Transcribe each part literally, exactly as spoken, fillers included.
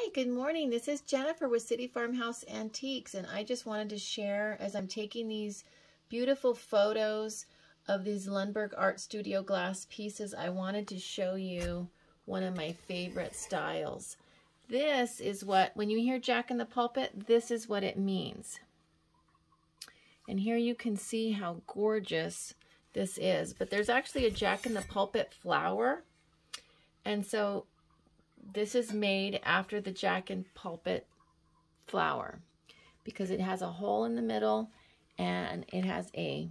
Hi, good morning. This is Jennifer with City Farmhouse Antiques, and I just wanted to share, as I'm taking these beautiful photos of these Lundberg Art Studio glass pieces, I wanted to show you one of my favorite styles. This is what, when you hear Jack in the Pulpit, this is what it means. And here you can see how gorgeous this is. But there's actually a Jack in the Pulpit flower, and so this is made after the Jack in Pulpit flower because it has a hole in the middle and it has a,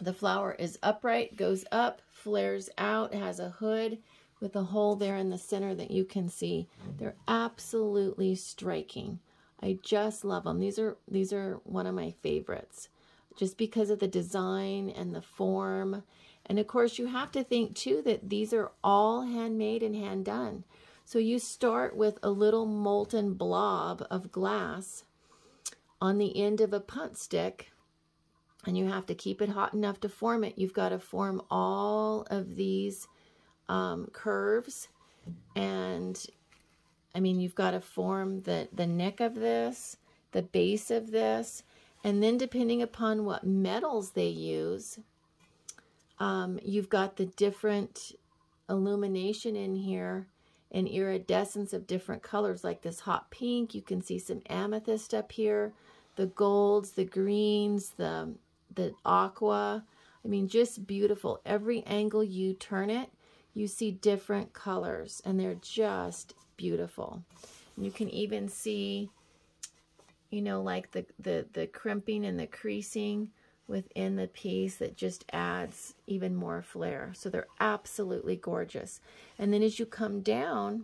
the flower is upright, goes up, flares out, has a hood with a hole there in the center that you can see. They're absolutely striking. I just love them. These are, these are one of my favorites just because of the design and the form. And of course you have to think too that these are all handmade and hand done. So you start with a little molten blob of glass on the end of a punt stick, and you have to keep it hot enough to form it. You've got to form all of these um, curves, and I mean, you've got to form the, the neck of this, the base of this, and then depending upon what metals they use, um, you've got the different illumination in here and iridescence of different colors, like this hot pink. You can see some amethyst up here, the golds, the greens, the, the aqua. I mean, just beautiful. Every angle you turn it, you see different colors, and they're just beautiful. And you can even see, you know, like the, the, the crimping and the creasing within the piece that just adds even more flair. So they're absolutely gorgeous. And then as you come down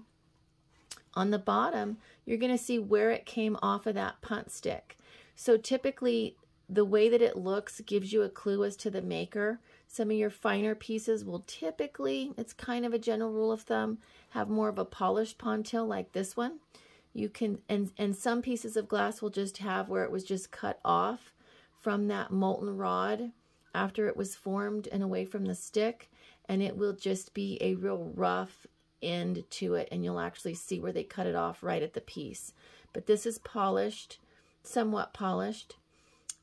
on the bottom, you're going to see where it came off of that punt stick. So typically the way that it looks gives you a clue as to the maker. Some of your finer pieces will typically, it's kind of a general rule of thumb, have more of a polished pontil like this one. You can, and, and some pieces of glass will just have where it was just cut off from that molten rod after it was formed and away from the stick, and it will just be a real rough end to it, and you'll actually see where they cut it off right at the piece. But this is polished, somewhat polished,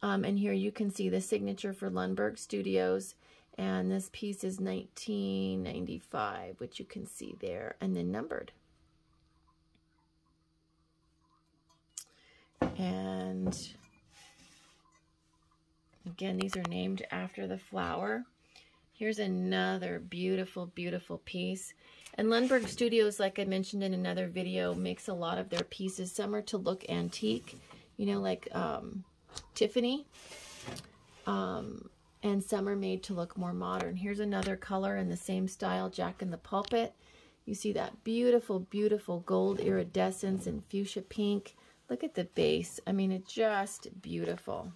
um, and here you can see the signature for Lundberg Studios, and this piece is nineteen ninety-five, which you can see there, and then numbered. And again, these are named after the flower. Here's another beautiful, beautiful piece. And Lundberg Studios, like I mentioned in another video, makes a lot of their pieces. Some are to look antique, you know, like um, Tiffany. Um, and some are made to look more modern. Here's another color in the same style, Jack in the Pulpit. You see that beautiful, beautiful gold iridescence and fuchsia pink. Look at the base. I mean, it's just beautiful.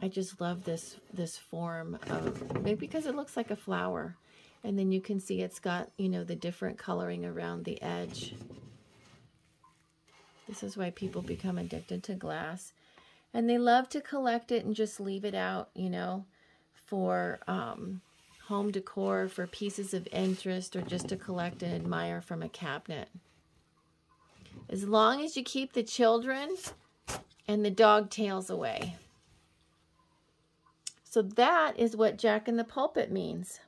I just love this this form of, maybe because it looks like a flower, and then you can see it's got, you know, the different coloring around the edge. This is why people become addicted to glass, and they love to collect it and just leave it out, you know, for um, home decor, for pieces of interest, or just to collect and admire from a cabinet. As long as you keep the children and the dog tails away. So that is what Jack in the Pulpit means.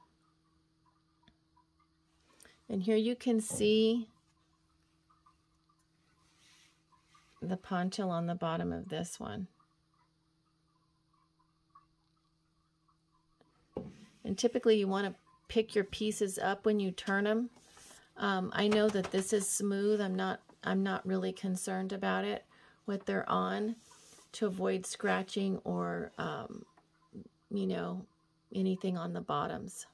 And here you can see the pontil on the bottom of this one. And typically you want to pick your pieces up when you turn them. Um, I know that this is smooth. I'm not, I'm not really concerned about it, what they're on, to avoid scratching or um, you know, anything on the bottoms.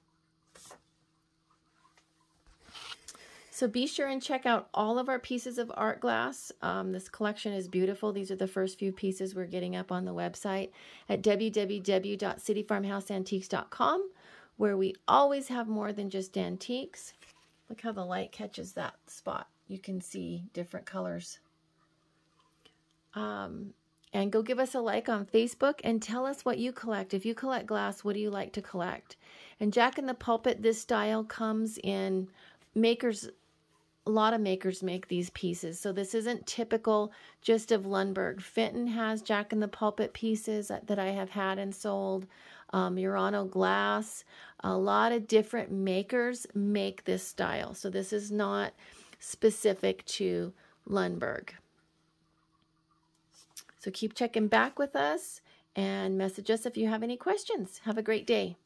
So be sure and check out all of our pieces of art glass. Um, this collection is beautiful. These are the first few pieces we're getting up on the website at w w w dot city farmhouse antiques dot com, where we always have more than just antiques. Look how the light catches that spot. You can see different colors. Um, And go give us a like on Facebook and tell us what you collect. If you collect glass, what do you like to collect? And Jack in the Pulpit, this style comes in makers, a lot of makers make these pieces. So this isn't typical just of Lundberg. Fenton has Jack in the Pulpit pieces that, that I have had and sold. Um, Murano Glass. A lot of different makers make this style. So this is not specific to Lundberg. So keep checking back with us and message us if you have any questions. Have a great day.